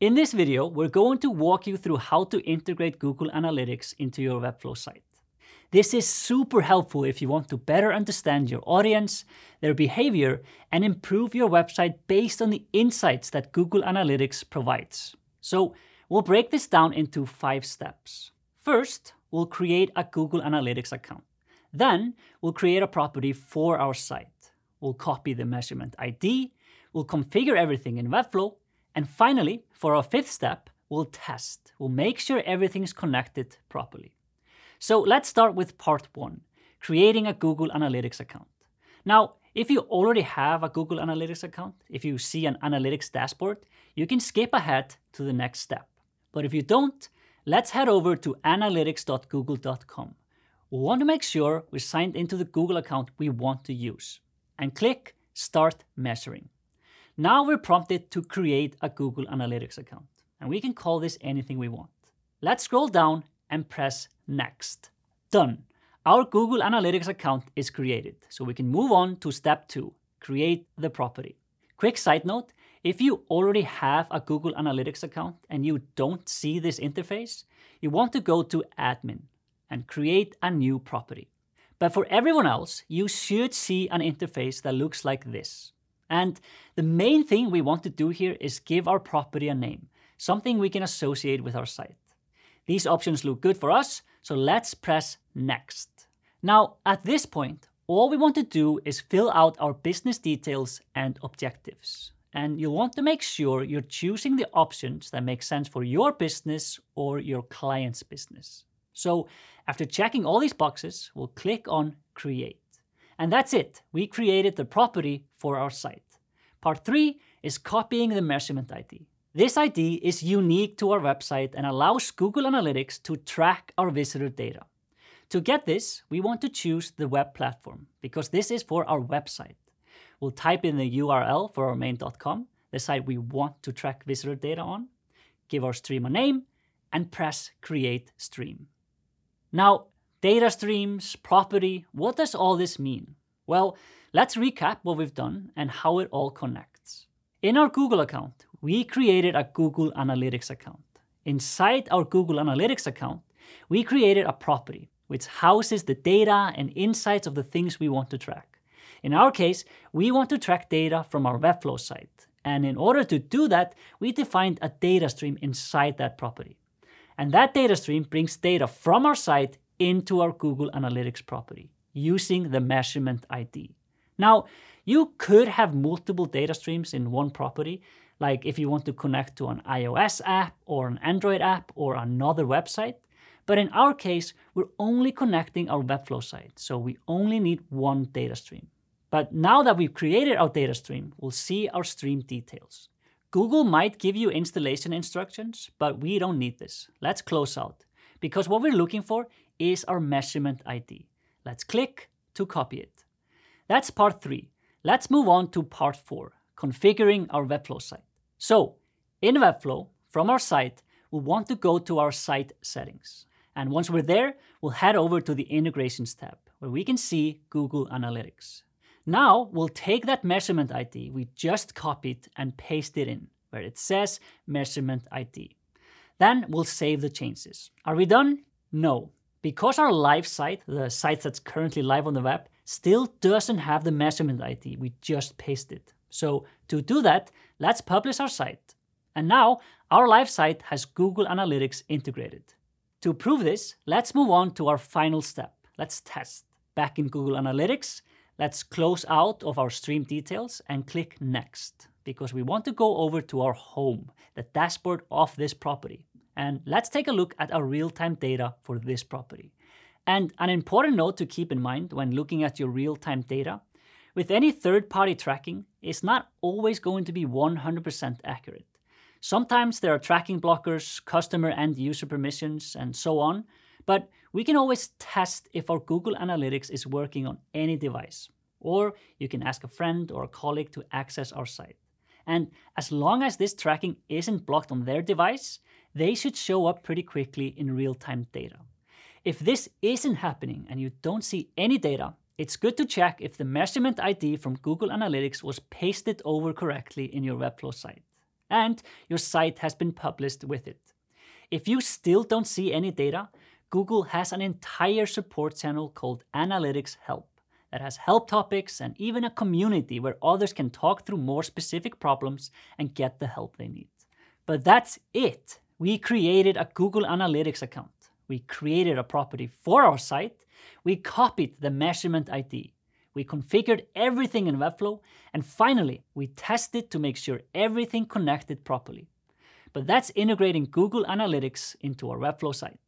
In this video, we're going to walk you through how to integrate Google Analytics into your Webflow site. This is super helpful if you want to better understand your audience, their behavior, and improve your website based on the insights that Google Analytics provides. So we'll break this down into 5 steps. First, we'll create a Google Analytics account. Then we'll create a property for our site. We'll copy the measurement ID, we'll configure everything in Webflow, and finally, for our 5th step, we'll test. We'll make sure everything's connected properly. So let's start with part 1, creating a Google Analytics account. Now, if you already have a Google Analytics account, if you see an analytics dashboard, you can skip ahead to the next step. But if you don't, let's head over to analytics.google.com. We'll want to make sure we're signed into the Google account we want to use, and click Start Measuring. Now we're prompted to create a Google Analytics account, and we can call this anything we want. Let's scroll down and press Next. Done. Our Google Analytics account is created, so we can move on to step 2, create the property. Quick side note, if you already have a Google Analytics account and you don't see this interface, you want to go to Admin and create a new property. But for everyone else, you should see an interface that looks like this. And the main thing we want to do here is give our property a name, something we can associate with our site. These options look good for us, so let's press Next. Now, at this point, all we want to do is fill out our business details and objectives. And you'll want to make sure you're choosing the options that make sense for your business or your client's business. So after checking all these boxes, we'll click on Create. And that's it. We created the property for our site. Part 3 is copying the measurement ID. This ID is unique to our website and allows Google Analytics to track our visitor data. To get this, we want to choose the web platform because this is for our website. We'll type in the URL for our main.com, the site we want to track visitor data on, give our stream a name, and press Create Stream. Now, data streams, property, what does all this mean? Well, let's recap what we've done and how it all connects. In our Google account, we created a Google Analytics account. Inside our Google Analytics account, we created a property which houses the data and insights of the things we want to track. In our case, we want to track data from our Webflow site. And in order to do that, we defined a data stream inside that property. And that data stream brings data from our site into our Google Analytics property using the measurement ID. Now, you could have multiple data streams in one property, like if you want to connect to an iOS app or an Android app or another website. But in our case, we're only connecting our Webflow site, so we only need one data stream. But now that we've created our data stream, we'll see our stream details. Google might give you installation instructions, but we don't need this. Let's close out, because what we're looking for is our measurement ID. Let's click to copy it. That's part 3. Let's move on to part 4, configuring our Webflow site. So in Webflow, from our site, we'll want to go to our site settings. And once we're there, we'll head over to the integrations tab, where we can see Google Analytics. Now we'll take that measurement ID we just copied and paste it in, where it says measurement ID. Then we'll save the changes. Are we done? No. Because our live site, the site that's currently live on the web, still doesn't have the measurement ID we just pasted. So to do that, let's publish our site. And now our live site has Google Analytics integrated. To prove this, let's move on to our final step. Let's test. Back in Google Analytics, let's close out of our stream details and click Next, because we want to go over to our home, the dashboard of this property. And let's take a look at our real-time data for this property. And an important note to keep in mind when looking at your real-time data, with any third-party tracking, it's not always going to be 100% accurate. Sometimes there are tracking blockers, customer and user permissions, and so on, but we can always test if our Google Analytics is working on any device. Or you can ask a friend or a colleague to access our site. And as long as this tracking isn't blocked on their device, they should show up pretty quickly in real-time data. If this isn't happening and you don't see any data, it's good to check if the measurement ID from Google Analytics was pasted over correctly in your Webflow site. and your site has been published with it. If you still don't see any data, Google has an entire support channel called Analytics Help that has help topics and even a community where others can talk through more specific problems and get the help they need. But that's it. We created a Google Analytics account. We created a property for our site. We copied the measurement ID. We configured everything in Webflow. And finally, we tested to make sure everything connected properly. But that's integrating Google Analytics into our Webflow site.